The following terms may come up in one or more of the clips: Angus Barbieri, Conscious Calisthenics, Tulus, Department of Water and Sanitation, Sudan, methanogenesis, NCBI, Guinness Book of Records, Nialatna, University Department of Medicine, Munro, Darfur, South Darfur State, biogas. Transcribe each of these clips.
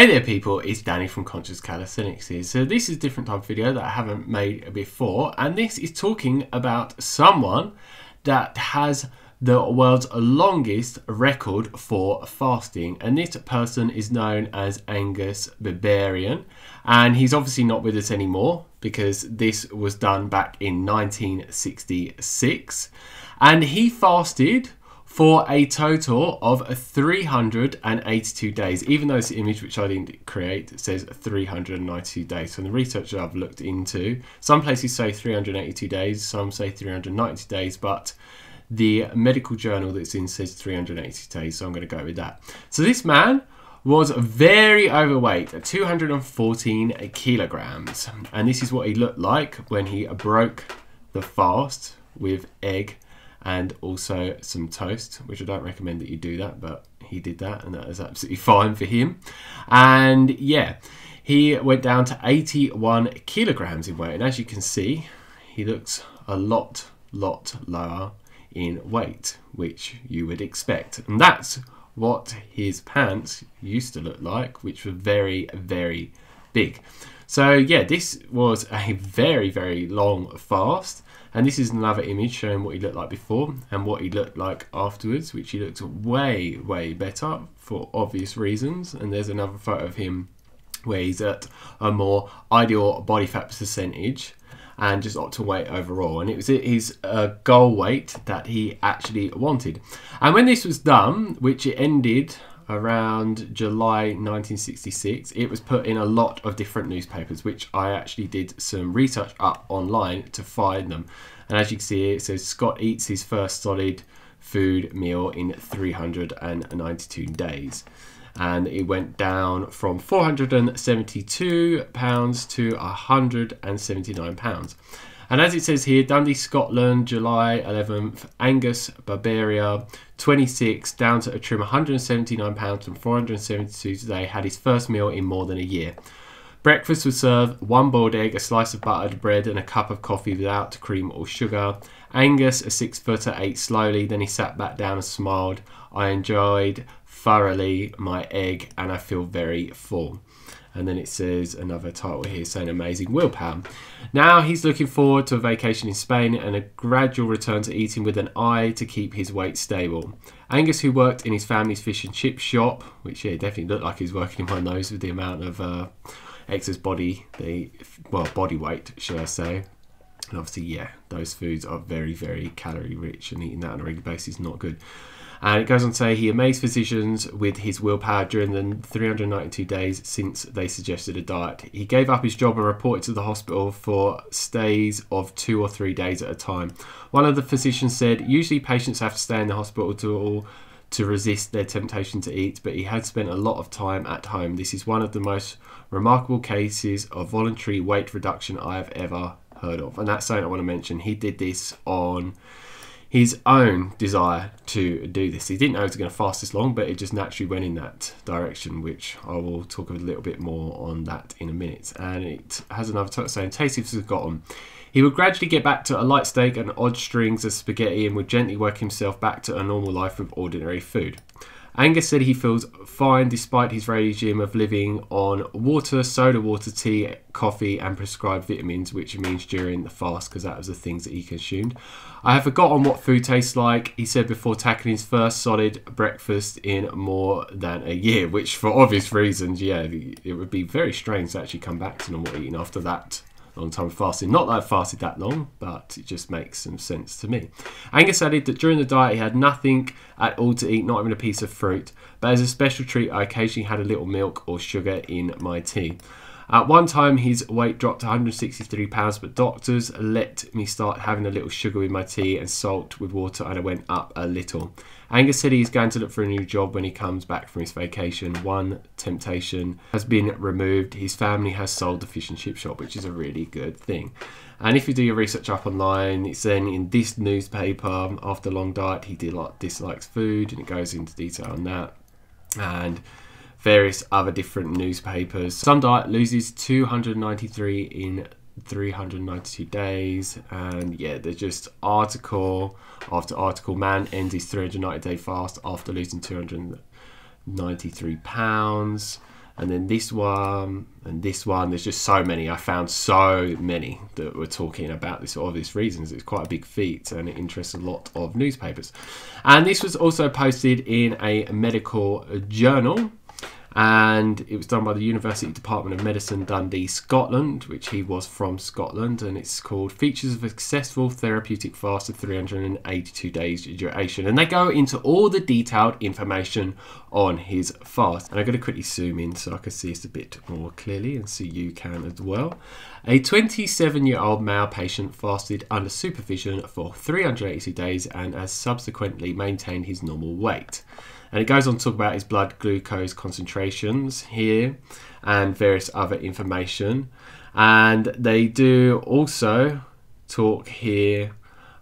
Hey there people, it's Danny from Conscious Calisthenics here. So this is a different type of video that I haven't made before, and this is talking about someone that has the world's longest record for fasting, and this person is known as Angus Barbieri, and he's obviously not with us anymore because this was done back in 1966, and he fasted for a total of 382 days, even though this image, which I didn't create, says 392 days. From the research that I've looked into, some places say 382 days, some say 390 days, but the medical journal that's in says 380 days, so I'm going to go with that. So this man was very overweight, at 214 kilograms, and this is what he looked like when he broke the fast with egg and also some toast, which I don't recommend that you do that, but he did that, and that is absolutely fine for him. And yeah, he went down to 81 kilograms in weight, and as you can see, he looks a lot lower in weight, which you would expect. And that's what his pants used to look like, which were very big. So yeah, this was a very long fast, and this is another image showing what he looked like before and what he looked like afterwards, which he looked way better for obvious reasons. And there's another photo of him where he's at a more ideal body fat percentage and just optimal weight overall, and it was his goal weight that he actually wanted. And when this was done, which it ended around July 1966, it was put in a lot of different newspapers, which I actually did some research up online to find them. And as you can see, it says Scott eats his first solid food meal in 392 days. And it went down from 472 pounds to 179 pounds. And as it says here, Dundee, Scotland, July 11th, Angus Barbieri, 26, down to a trim 179 pounds from 472 today, had his first meal in more than a year. Breakfast was served one boiled egg, a slice of buttered bread, and a cup of coffee without cream or sugar. Angus, a 6-footer, ate slowly, then he sat back down and smiled. I enjoyed thoroughly my egg, and I feel very full. And then it says another title here saying amazing willpower. Now he's looking forward to a vacation in Spain and a gradual return to eating with an eye to keep his weight stable. Angus, who worked in his family's fish and chip shop, which yeah, definitely looked like he's working in my nose with the amount of excess body, body weight, should I say. And obviously, yeah, those foods are very calorie rich, and eating that on a regular basis is not good. And it goes on to say he amazed physicians with his willpower during the 392 days since they suggested a diet. He gave up his job and reported to the hospital for stays of 2 or 3 days at a time. One of the physicians said, usually patients have to stay in the hospital to resist their temptation to eat, but he had spent a lot of time at home. This is one of the most remarkable cases of voluntary weight reduction I have ever heard of. And that's something I want to mention. He did this on his own desire to do this. He didn't know he was going to fast this long, but it just naturally went in that direction, which I will talk a little bit more on that in a minute. And it has another title saying, tasty forgotten. He would gradually get back to a light steak and odd strings of spaghetti and would gently work himself back to a normal life with ordinary food. Angus said he feels fine despite his regime of living on water, soda water, tea, coffee, and prescribed vitamins, which means during the fast, because that was the things that he consumed. I have forgotten what food tastes like, he said before tackling his first solid breakfast in more than a year, which for obvious reasons, yeah, it would be very strange to actually come back to normal eating after that long time of fasting. Not that I've fasted that long, but it just makes some sense to me. Angus added that during the diet he had nothing at all to eat, not even a piece of fruit, but as a special treat I occasionally had a little milk or sugar in my tea. At one time his weight dropped to 163 pounds, but doctors let me start having a little sugar with my tea and salt with water, and I went up a little. Angus said he's going to look for a new job when he comes back from his vacation. One temptation has been removed. His family has sold the fish and chip shop, which is a really good thing. And if you do your research up online, it's then in this newspaper, after a long diet, he dislikes food, and it goes into detail on that. And various other different newspapers. Some diet loses 293 in 392 days, and yeah, they're just article after article. Man ends his 390 day fast after losing 293 pounds. and then this one and this one. There's just so many. I found so many that were talking about this for obvious reasons. It's quite a big feat and it interests a lot of newspapers. And this was also posted in a medical journal, and it was done by the University Department of Medicine, Dundee, Scotland, which he was from Scotland, and it's called Features of a Successful Therapeutic Fast of 382 Days Duration, and they go into all the detailed information on his fast. And I'm going to quickly zoom in so I can see this a bit more clearly, and so you can as well. A 27-year-old male patient fasted under supervision for 382 days and has subsequently maintained his normal weight. And it goes on to talk about his blood glucose concentrations here and various other information. And they do also talk here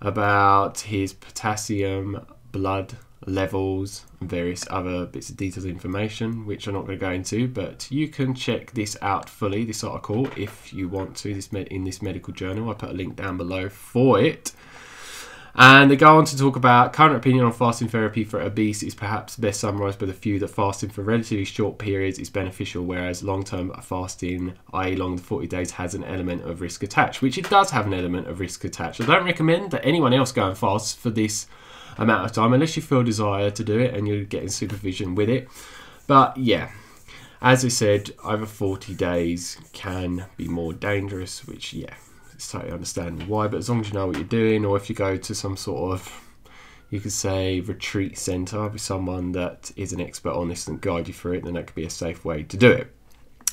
about his potassium blood levels and various other bits of detailed information, which I'm not going to go into, but you can check this out fully, this article, if you want to, in this medical journal. I put a link down below for it. And they go on to talk about current opinion on fasting therapy for obese is perhaps best summarised by the view that fasting for relatively short periods is beneficial, whereas long-term fasting, i.e. longer than 40 days, has an element of risk attached, which it does have an element of risk attached. I don't recommend that anyone else go and fast for this amount of time unless you feel desire to do it and you're getting supervision with it. But yeah, as I said, over 40 days can be more dangerous, which yeah, it's totally understandable why, but as long as you know what you're doing, or if you go to some sort of, you could say, retreat centre with someone that is an expert on this and guide you through it, then that could be a safe way to do it.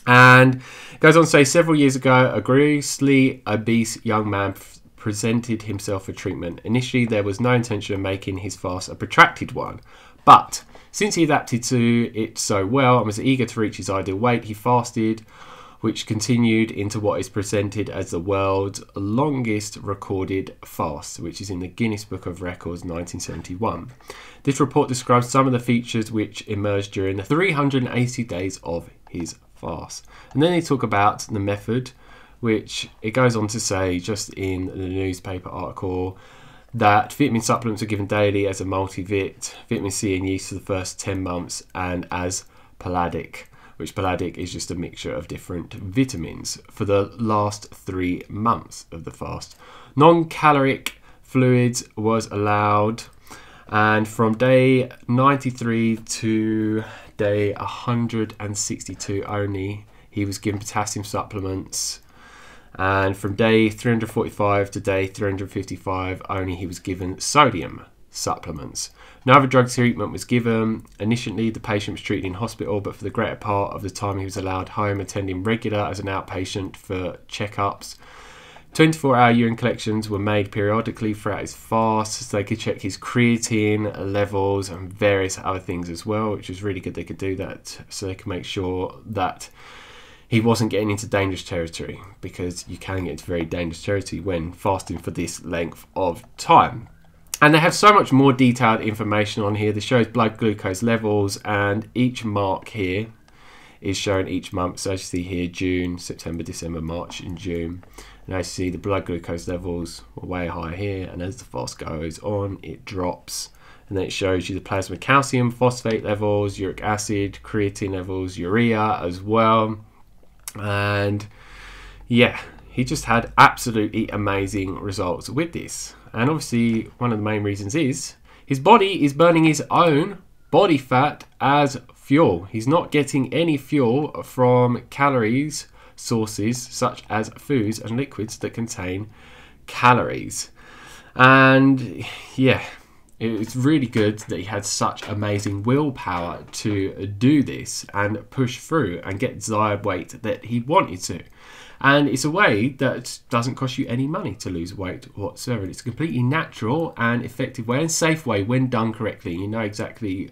And it goes on to say, several years ago, a grossly obese young man presented himself for treatment. Initially, there was no intention of making his fast a protracted one, but since he adapted to it so well and was eager to reach his ideal weight, he fasted, which continued into what is presented as the world's longest recorded fast, which is in the Guinness Book of Records 1971. This report describes some of the features which emerged during the 380 days of his fast. And then they talk about the method, which it goes on to say just in the newspaper article, that vitamin supplements are given daily as a multivit, vitamin C and yeast for the first 10 months, and as Palladic, which Palladic is just a mixture of different vitamins, for the last 3 months of the fast. Non-caloric fluids was allowed, and from day 93 to day 162 only, he was given potassium supplements, and from day 345 to day 355 only, he was given sodium supplements. No other drug treatment was given. Initially, the patient was treated in hospital, but for the greater part of the time he was allowed home, attending regular as an outpatient for checkups. 24-hour urine collections were made periodically throughout his fast, so they could check his creatine levels and various other things as well, which was really good they could do that, so they could make sure that he wasn't getting into dangerous territory, because you can get into very dangerous territory when fasting for this length of time. And they have so much more detailed information on here. This shows blood glucose levels, and each mark here is shown each month. So as you see here, June, September, December, March, and June. And as you see, the blood glucose levels are way higher here, and as the fast goes on, it drops. And then it shows you the plasma calcium phosphate levels, uric acid, creatine levels, urea as well. And yeah, he just had absolutely amazing results with this. And obviously, one of the main reasons is his body is burning his own body fat as fuel. He's not getting any fuel from calories sources such as foods and liquids that contain calories. And yeah, it's really good that he had such amazing willpower to do this and push through and get desired weight that he wanted to. And it's a way that doesn't cost you any money to lose weight whatsoever. It's a completely natural and effective way and safe way when done correctly. You know exactly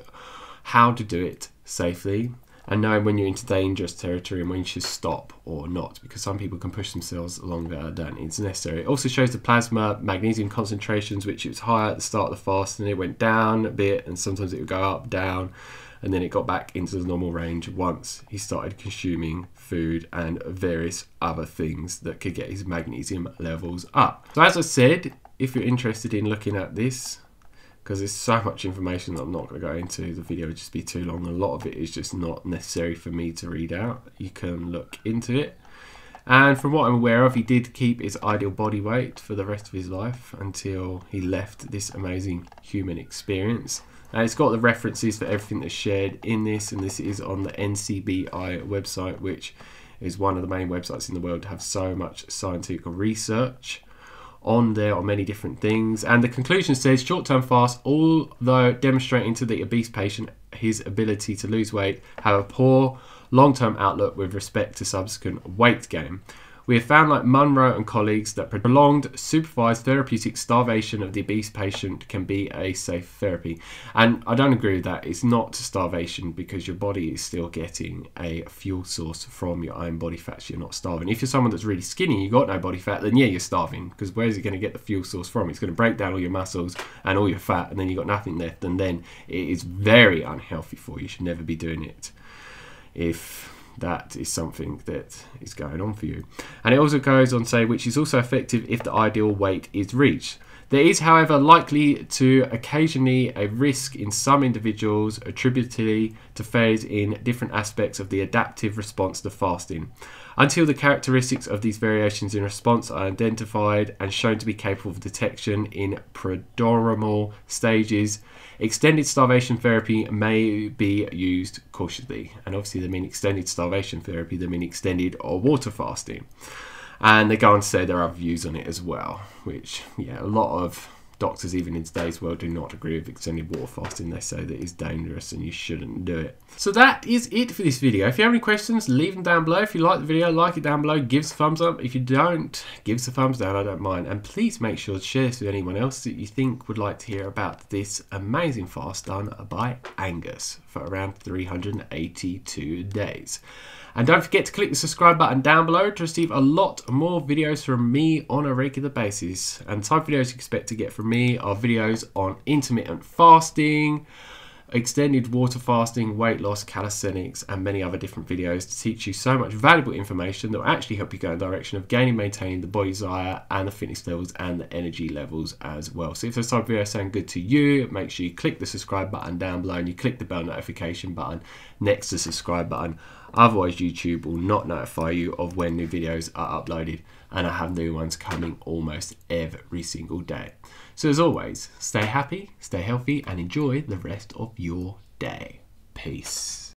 how to do it safely and knowing when you're into dangerous territory and when you should stop or not, because some people can push themselves longer than it's necessary. It also shows the plasma magnesium concentrations, which it was higher at the start of the fast and it went down a bit, and sometimes it would go up, down, and then it got back into the normal range once he started consuming food and various other things that could get his magnesium levels up. So as I said, if you're interested in looking at this, because there's so much information that I'm not going to go into. The video would just be too long. A lot of it is just not necessary for me to read out. You can look into it. And from what I'm aware of, he did keep his ideal body weight for the rest of his life until he left this amazing human experience. And it's got the references for everything that's shared in this, and this is on the NCBI website, which is one of the main websites in the world to have so much scientific research on there on many different things. And the conclusion says short-term fast, although demonstrating to the obese patient his ability to lose weight, have a poor long-term outlook with respect to subsequent weight gain. We have found, like Munro and colleagues, that prolonged supervised therapeutic starvation of the obese patient can be a safe therapy. And I don't agree with that. It's not starvation because your body is still getting a fuel source from your own body fat. So you're not starving. If you're someone that's really skinny, you've got no body fat, then yeah, you're starving, because where is it going to get the fuel source from? It's going to break down all your muscles and all your fat, and then you've got nothing left, and then it is very unhealthy for you. You should never be doing it if that is something that is going on for you. And it also goes on to say, which is also effective if the ideal weight is reached. There is, however, likely to occasionally a risk in some individuals attributed to failures in different aspects of the adaptive response to fasting, until the characteristics of these variations in response are identified and shown to be capable of detection in prodromal stages. Extended starvation therapy may be used cautiously. And obviously they mean extended starvation therapy, they mean extended or water fasting. And they go on to say there are views on it as well, which, yeah, a lot of doctors, even in today's world, do not agree with extended water fasting. They say that it's dangerous and you shouldn't do it. So that is it for this video. If you have any questions, leave them down below. If you like the video, like it down below, give us a thumbs up. If you don't, give us a thumbs down, I don't mind. And please make sure to share this with anyone else that you think would like to hear about this amazing fast done by Angus for around 382 days. And don't forget to click the subscribe button down below to receive a lot more videos from me on a regular basis. And the type of videos you expect to get from me are videos on intermittent fasting, extended water fasting, weight loss, calisthenics, and many other different videos to teach you so much valuable information that will actually help you go in the direction of gaining, maintaining the body desire and the fitness levels and the energy levels as well. So if this type of video sounds good to you, make sure you click the subscribe button down below and you click the bell notification button next to the subscribe button. Otherwise, YouTube will not notify you of when new videos are uploaded, and I have new ones coming almost every single day. So as always, stay happy, stay healthy, and enjoy the rest of your day. Peace.